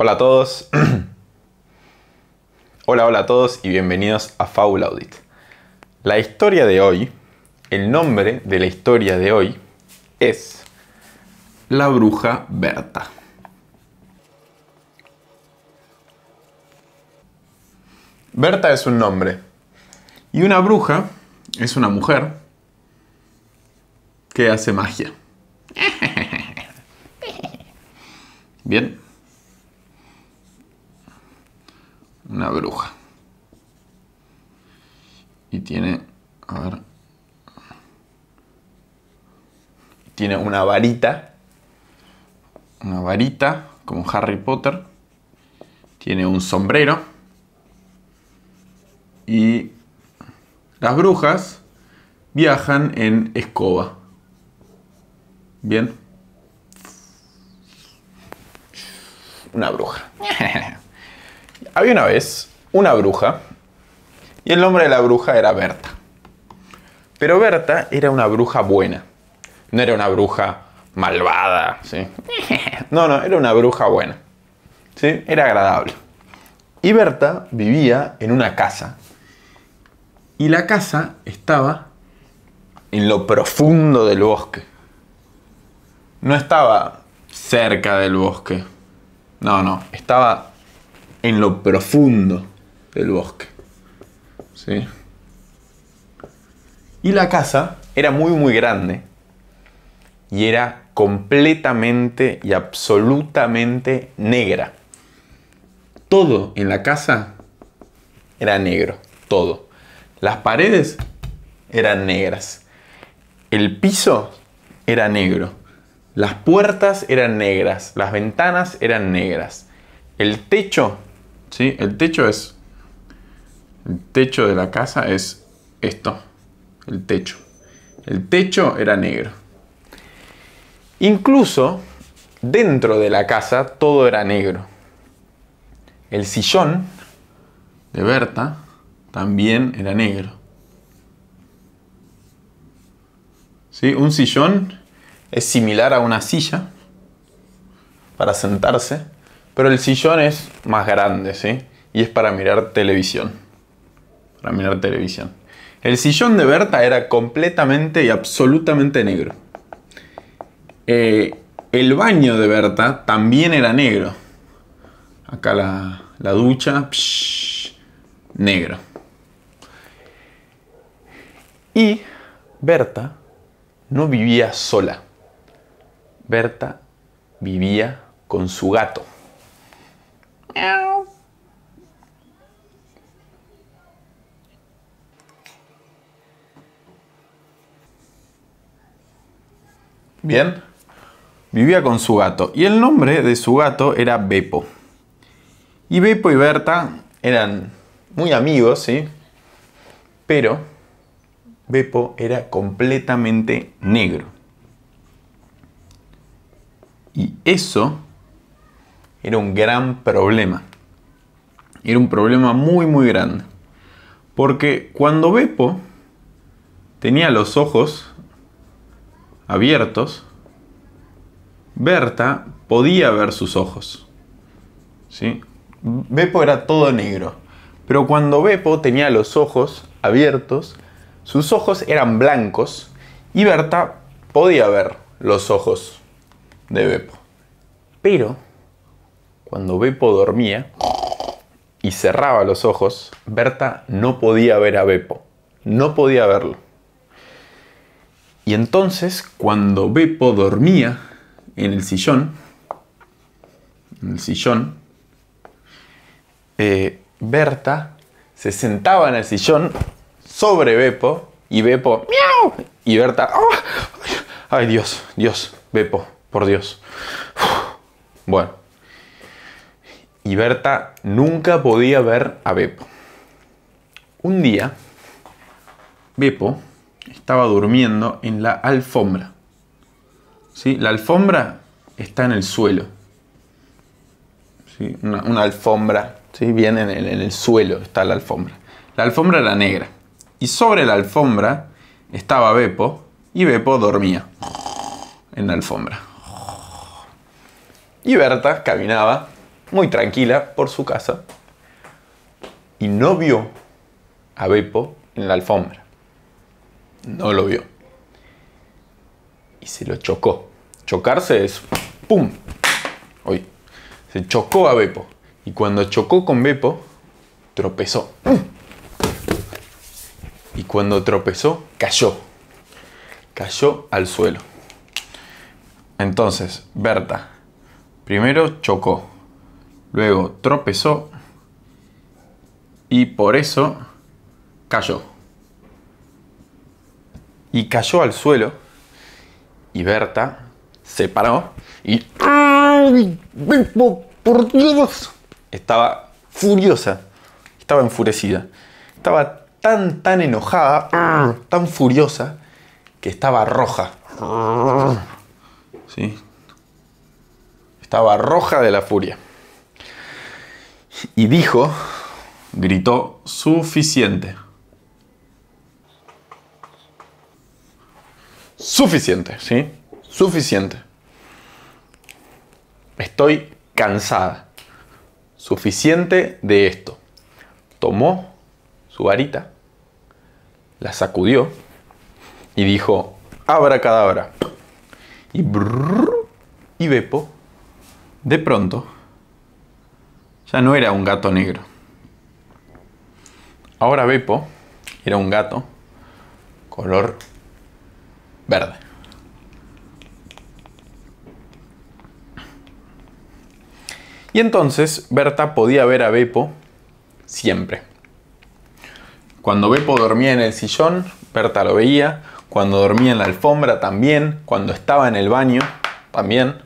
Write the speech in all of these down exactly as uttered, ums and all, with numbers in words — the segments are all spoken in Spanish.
Hola a todos. Hola, hola a todos y bienvenidos a Fabulaudit. La historia de hoy, el nombre de la historia de hoy es La bruja Berta. Berta es un nombre y una bruja es una mujer que hace magia. Bien. Una bruja. Y tiene, a ver, tiene una varita, una varita como Harry Potter, tiene un sombrero y las brujas viajan en escoba. Bien. Una bruja. Había una vez una bruja y el nombre de la bruja era Berta. Pero Berta era una bruja buena. No era una bruja malvada, ¿sí? No, no, era una bruja buena, ¿sí? Era agradable. Y Berta vivía en una casa. Y la casa estaba en lo profundo del bosque. No estaba cerca del bosque. No, no, estaba en lo profundo del bosque, ¿sí? Y la casa era muy muy grande y era completamente y absolutamente negra. Todo en la casa era negro, todo. Las paredes eran negras, el piso era negro, las puertas eran negras, las ventanas eran negras, el techo, ¿sí? El techo es... El techo de la casa es esto. El techo. El techo era negro. Incluso dentro de la casa todo era negro. El sillón de Berta también era negro. ¿Sí? Un sillón es similar a una silla para sentarse, pero el sillón es más grande, ¿sí? Y es para mirar televisión. Para mirar televisión. El sillón de Berta era completamente y absolutamente negro. Eh, el baño de Berta también era negro. Acá la, la ducha, psh, negro. Y Berta no vivía sola. Berta vivía con su gato. Bien, vivía con su gato y el nombre de su gato era Beppo. Y Beppo y Berta eran muy amigos, ¿sí? Pero Beppo era completamente negro. Y eso era un gran problema. Era un problema muy muy grande. Porque cuando Beppo tenía los ojos abiertos, Berta podía ver sus ojos, ¿sí? Beppo era todo negro, pero cuando Beppo tenía los ojos abiertos, sus ojos eran blancos y Berta podía ver los ojos de Beppo. Pero cuando Beppo dormía y cerraba los ojos, Berta no podía ver a Beppo. No podía verlo. Y entonces, cuando Beppo dormía en el sillón, en el sillón, eh, Berta se sentaba en el sillón sobre Beppo y Beppo, ¡miau! Y Berta, ¡oh! ¡Ay, Dios, Dios, Beppo, por Dios! Uf. Bueno. Y Berta nunca podía ver a Beppo. Un día, Beppo estaba durmiendo en la alfombra. ¿Sí? La alfombra está en el suelo. ¿Sí? Una, una alfombra, ¿sí? Bien en el, en el suelo está la alfombra. La alfombra era negra. Y sobre la alfombra estaba Beppo y Beppo dormía en la alfombra. Y Berta caminaba muy tranquila por su casa y no vio a Beppo en la alfombra. No lo vio. Y se lo chocó. Chocarse es ¡pum! Uy. Se chocó a Beppo. Y cuando chocó con Beppo, tropezó. Y cuando tropezó, cayó. Cayó al suelo. Entonces, Berta primero chocó, luego tropezó y por eso cayó. Y cayó al suelo y Berta se paró y... ¡Ay, Beppo, por Dios! Estaba furiosa, estaba enfurecida, estaba tan, tan enojada, tan furiosa, que estaba roja. ¿Sí? Estaba roja de la furia. Y dijo, gritó, suficiente. Suficiente, ¿sí? Suficiente. Estoy cansada. Suficiente de esto. Tomó su varita, la sacudió y dijo, abracadabra. Y, brrr, y Beppo, de pronto, ya no era un gato negro. Ahora Beppo era un gato color verde. Y entonces Berta podía ver a Beppo siempre. Cuando Beppo dormía en el sillón, Berta lo veía. Cuando dormía en la alfombra también, cuando estaba en el baño también.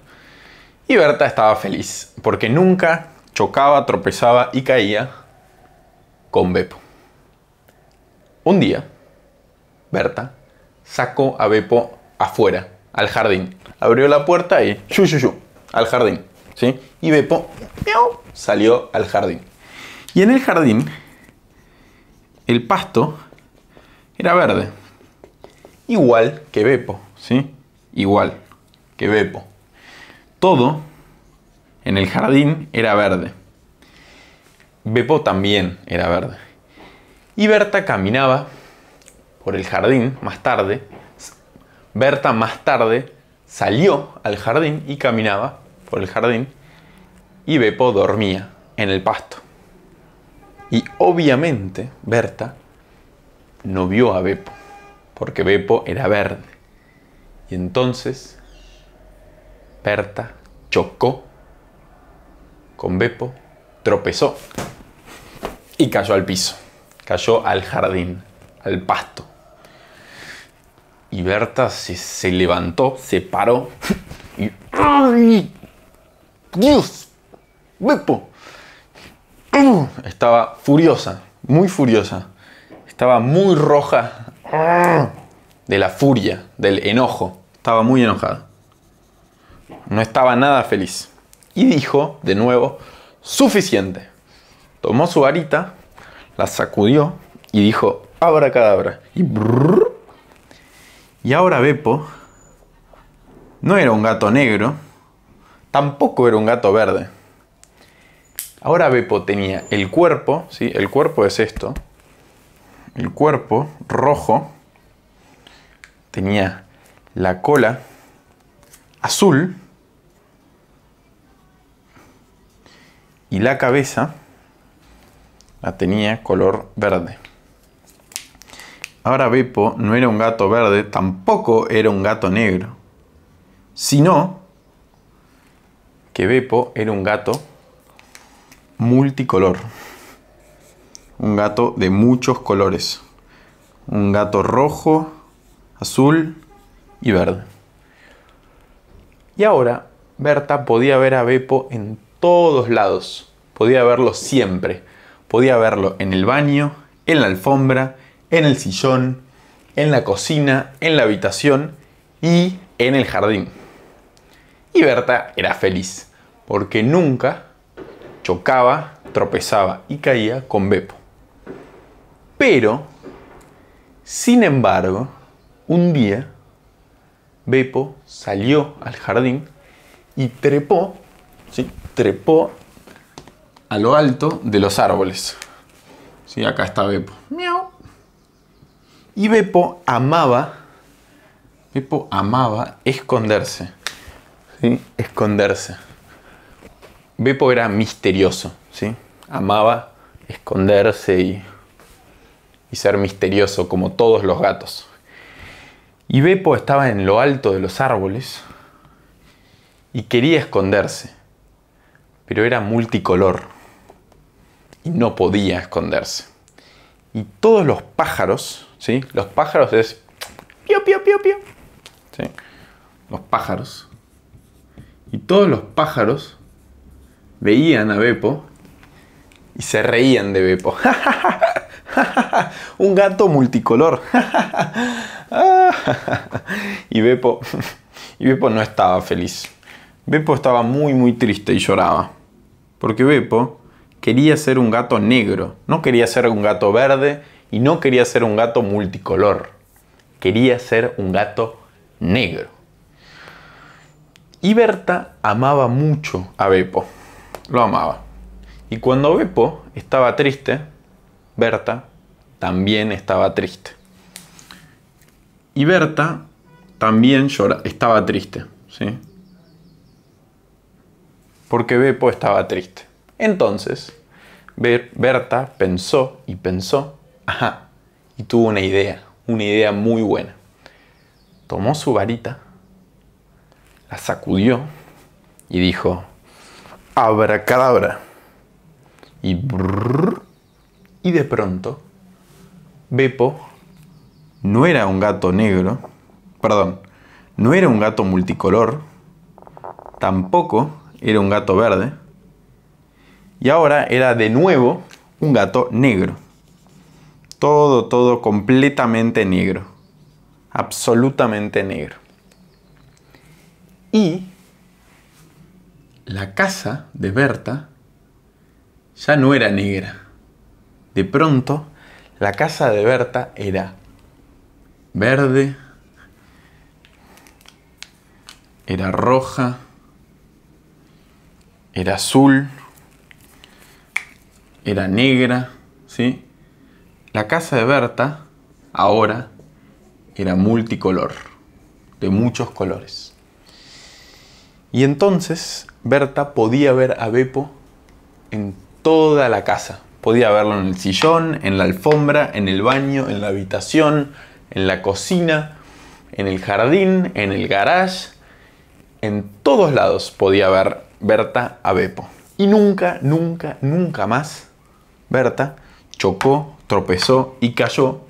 Y Berta estaba feliz, porque nunca chocaba, tropezaba y caía con Beppo. Un día, Berta sacó a Beppo afuera, al jardín. Abrió la puerta y ¡shu, shu, shu! Al jardín, ¿sí? Y Beppo ¡miau! Salió al jardín. Y en el jardín, el pasto era verde. Igual que Beppo, ¿sí? Igual que Beppo. Todo en el jardín era verde. Beppo también era verde. Y Berta caminaba por el jardín más tarde. Berta más tarde salió al jardín y caminaba por el jardín. Y Beppo dormía en el pasto. Y obviamente Berta no vio a Beppo, porque Beppo era verde. Y entonces Berta chocó con Beppo, tropezó y cayó al piso. Cayó al jardín, al pasto. Y Berta se, se levantó, se paró y... ¡Ay, Dios! ¡Beppo! Estaba furiosa, muy furiosa. Estaba muy roja de la furia, del enojo. Estaba muy enojada. No estaba nada feliz. Y dijo, de nuevo, suficiente. Tomó su varita, la sacudió y dijo, abracadabra. Y, brrr, y ahora Beppo no era un gato negro, tampoco era un gato verde. Ahora Beppo tenía el cuerpo, ¿sí? El cuerpo es esto. El cuerpo rojo, tenía la cola azul y la cabeza la tenía color verde. Ahora Beppo no era un gato verde, tampoco era un gato negro, sino que Beppo era un gato multicolor. Un gato de muchos colores. Un gato rojo, azul y verde. Y ahora Berta podía ver a Beppo en todos lados. Podía verlo siempre. Podía verlo en el baño, en la alfombra, en el sillón, en la cocina, en la habitación y en el jardín. Y Berta era feliz porque nunca chocaba, tropezaba y caía con Beppo. Pero, sin embargo, un día Beppo salió al jardín y trepó, ¿sí? Trepó a lo alto de los árboles. Sí, acá está Beppo. Miau. Y Beppo amaba, Beppo amaba esconderse. ¿Sí? Esconderse. Beppo era misterioso, ¿sí? Amaba esconderse y, y ser misterioso como todos los gatos. Y Beppo estaba en lo alto de los árboles y quería esconderse, pero era multicolor y no podía esconderse. Y todos los pájaros, ¿sí? Los pájaros es pío, pío, pío, pío. ¿Sí? Los pájaros. Y todos los pájaros veían a Beppo y se reían de Beppo. Un gato multicolor. Y Beppo, y Beppo no estaba feliz. Beppo estaba muy muy triste y lloraba. Porque Beppo quería ser un gato negro. No quería ser un gato verde y no quería ser un gato multicolor. Quería ser un gato negro. Y Berta amaba mucho a Beppo. Lo amaba. Y cuando Beppo estaba triste, Berta también estaba triste. Y Berta también llora, estaba triste, ¿sí? Porque Beppo estaba triste. Entonces, Berta pensó y pensó, ajá, y tuvo una idea, una idea muy buena. Tomó su varita, la sacudió y dijo... Abracadabra. Y brrr, y de pronto Beppo no era un gato negro, perdón, no era un gato multicolor, tampoco era un gato verde, y ahora era de nuevo un gato negro. Todo, todo completamente negro, absolutamente negro. Y la casa de Berta ya no era negra. De pronto, la casa de Berta era verde, era roja, era azul, era negra, ¿sí? La casa de Berta ahora era multicolor, de muchos colores. Y entonces Berta podía ver a Beppo en toda la casa. Podía verlo en el sillón, en la alfombra, en el baño, en la habitación, en la cocina, en el jardín, en el garage. En todos lados podía ver Berta a Beppo. Y nunca, nunca, nunca más Berta chocó, tropezó y cayó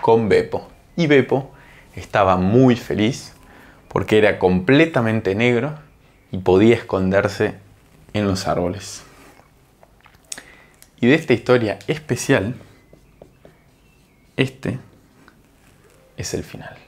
con Beppo. Y Beppo estaba muy feliz porque era completamente negro y podía esconderse en los árboles. Y de esta historia especial, este es el final.